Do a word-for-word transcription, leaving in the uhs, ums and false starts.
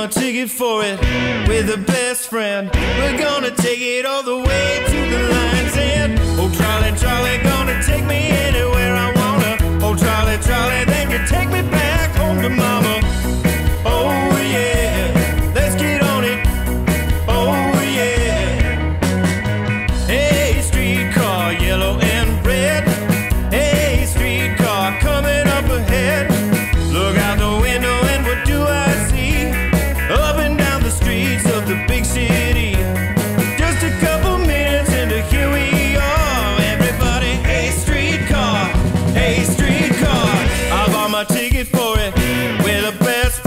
my ticket for it with a best friend. We're gonna take it all the way to the lines end. Oh, Charlie, Charlie, gonna take me anywhere I wanna. Oh, Charlie, Charlie, then you take me back home to mama. Oh, yeah, let's get on it. Oh, yeah. Hey, streetcar, yellow and red. Hey, streetcar, coming up ahead. Look out the window and what do I see? Up and down the streets of the big city. Just a couple minutes and here we are, everybody. Hey, streetcar, hey, streetcar. I bought my ticket for it with a best friend.